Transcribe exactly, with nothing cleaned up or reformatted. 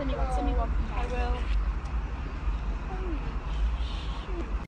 send me one, send me one. I will. Oh, shoot.